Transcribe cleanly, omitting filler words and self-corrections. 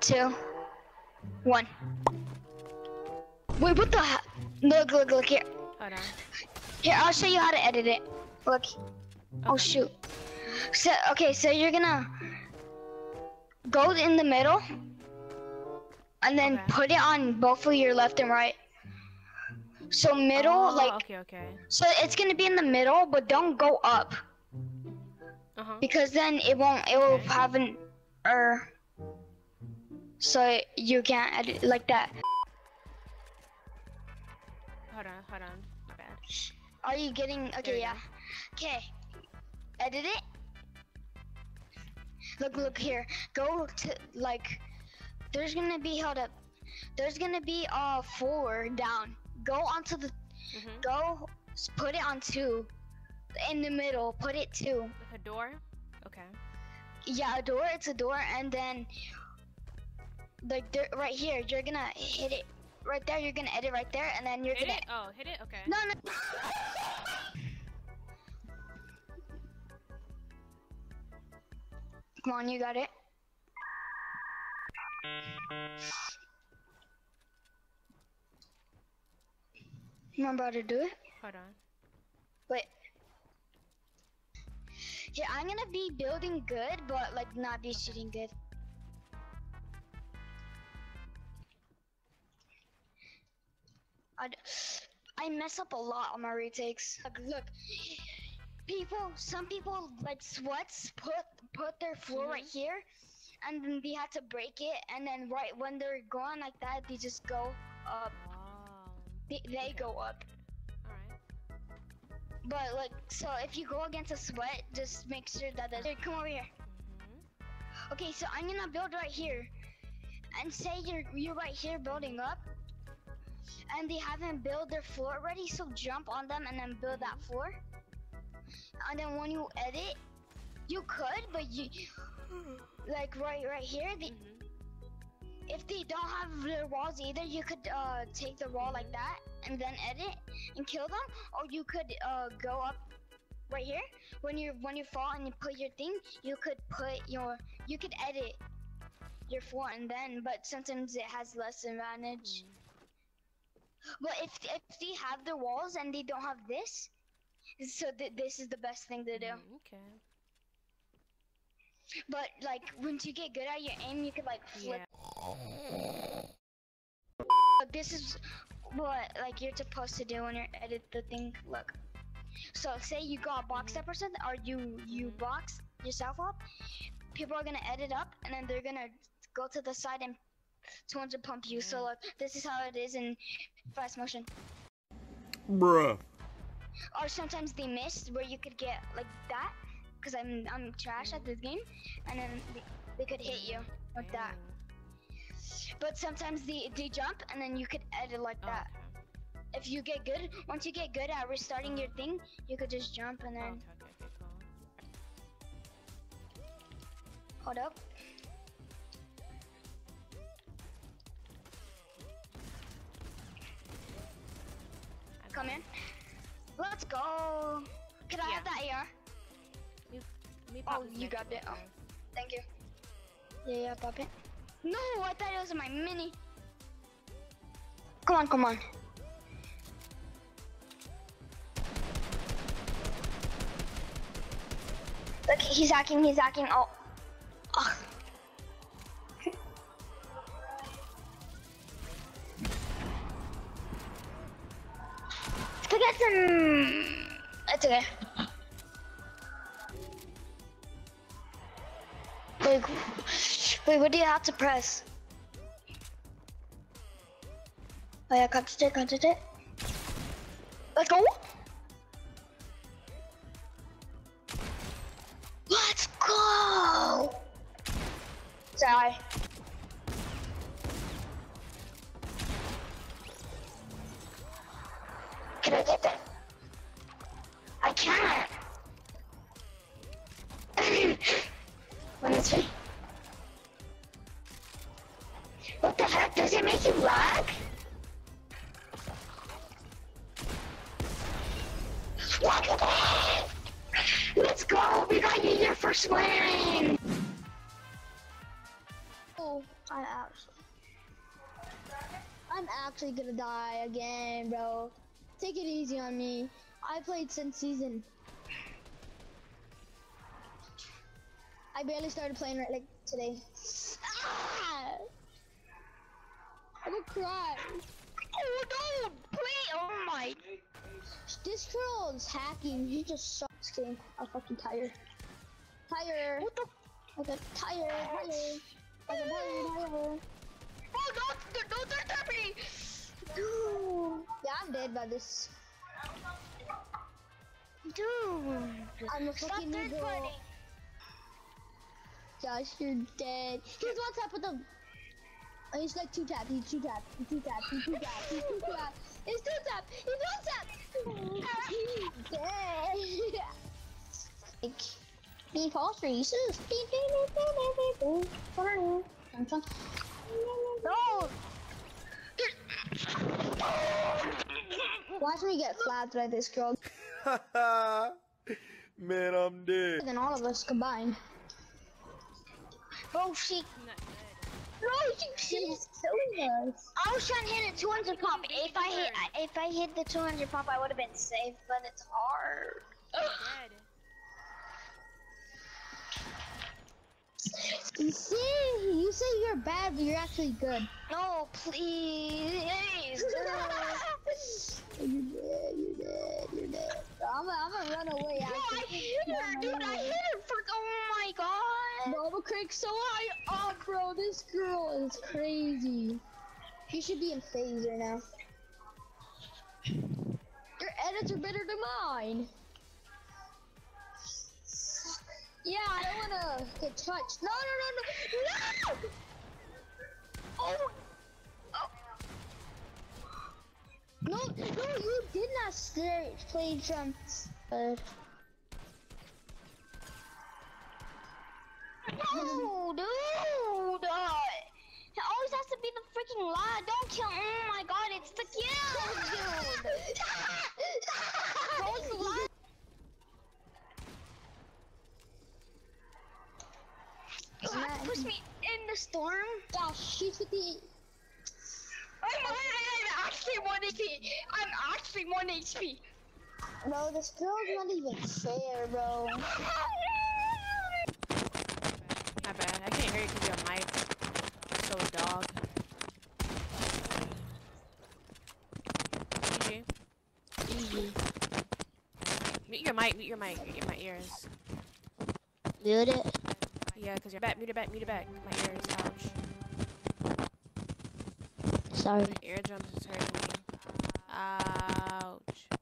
two, one. Wait, what the heck? Look, look, look here. Hold on. Here, I'll show you how to edit it. Look. Okay. Oh, shoot. So, okay, so you're gonna go in the middle and then put it on both of your left and right. So middle, okay. So it's gonna be in the middle, but don't go up. Because then it won't, it will have an error. So you can't edit like that. Hold on, hold on. My bad. Are you getting, okay, yeah. Okay, edit it. Look, look here. Go to, like, there's gonna be, hold up. There's gonna be four down. Go onto the, go put it on two. In the middle, put it two. Like a door? Okay. Yeah, a door, it's a door, and then, like, there, right here, you're gonna hit it. Right there, you're gonna edit right there, and then you're gonna... Hit it? Oh, hit it? Okay. No, no. Come on, you got it. I'm about to do it. Hold on. Wait. Yeah, I'm gonna be building good, but like not be shooting good. I mess up a lot on my retakes. Look, look, people. Some people like sweats put their floor right here, and then they had to break it. And then right when they're gone like that, they just go up. Wow. They go up. But like, so if you go against a sweat, just make sure that it, come over here. Okay, so I'm gonna build right here, and say you're right here building up, and they haven't built their floor already, so jump on them and then build that floor. And then when you edit, you could, but you like right here. They, if they don't have their walls either, you could take the wall like that and then edit and kill them, or you could go up right here. When you fall and you put your thing, you could put your, you could edit your floor and then, but sometimes it has less advantage. But if they have their walls and they don't have this, so this is the best thing to do. Okay. But like once you get good at your aim, you could like flip. But this is what like you're supposed to do when you edit the thing. Look, so say you got boxed up or something, or you box yourself up. People are gonna edit up, and then they're gonna go to the side and someone's gonna pump you. So look, this is how it is in fast motion. Bruh. Or sometimes they missed where you could get like that, because I'm trash at this game, and then they could hit you like that. But sometimes they jump, and then you could edit like that. Okay. If you get good, once you get good at restarting your thing, you could just jump and then... Hold up. Come in. Let's go. Can I have that AR? Oh, you grabbed it. Oh, thank you. Yeah, yeah, pop it. No, I thought it was my mini. Come on, come on. Look, he's hacking, he's hacking. Oh. Oh. Forget him. It's okay. Wait, what do you have to press? Oh yeah, concentrate. Let's go! Let's go! Sorry. Can I get that? I can't! One is free. What the heck? Does it make you lag? Look at that! Let's go! We got you your first win! Oh, I'm actually gonna die again, bro. Take it easy on me. I played since season. I barely started playing right like today. Ah! I'm gonna cry. Oh no! Play! Oh my! This girl is hacking. She just sucks. Game. I'm fucking tired. Tired. What the? Okay, tired. Tired. Oh, don't third tap me! Dude. Yeah, I'm dead by this. Dude. I'm a fucking third party. Josh, you're dead. He's one tap with them. Oh, he's like two tap. He's two tap. He's two tap. He's two tap. He's two tap. He's two tap. He's one tap. He's dead. Like, be false reasons. No! Watch me get flapped by this girl. Man, I'm dead. Than all of us combined. Bro, she. Bro, she's so nice. Ocean hit a 200 pop. If I hit the 200 pop, I would have been safe, but it's hard. See, you say you're bad, but you're actually good. No, please. You're dead. I'm gonna run away. Bro, I hit her, dude. I hit her for. Oh my god. Bro, I'm cracked so high. Oh, bro, this girl is crazy. She should be in phaser now. Your edits are better than mine. Yeah, I don't wanna get touched. No! Oh! No, you did not play jumps. No, dude! It always has to be the freaking lie. Don't kill. Oh my god, it's the kill, dude! Don't lie. Push me in the storm. Yeah, shoot with the. I'm actually 1 HP. I'm actually 1 HP. Bro, this girl's not even fair, bro. My bad. I can't hear you because you're on mic. So dog. GG. GG. Mute your mic. My ears. Mute it. Yeah, because you're back, mute it back. My ears, ouch. Sorry. My eardrums is hurting me. Ouch.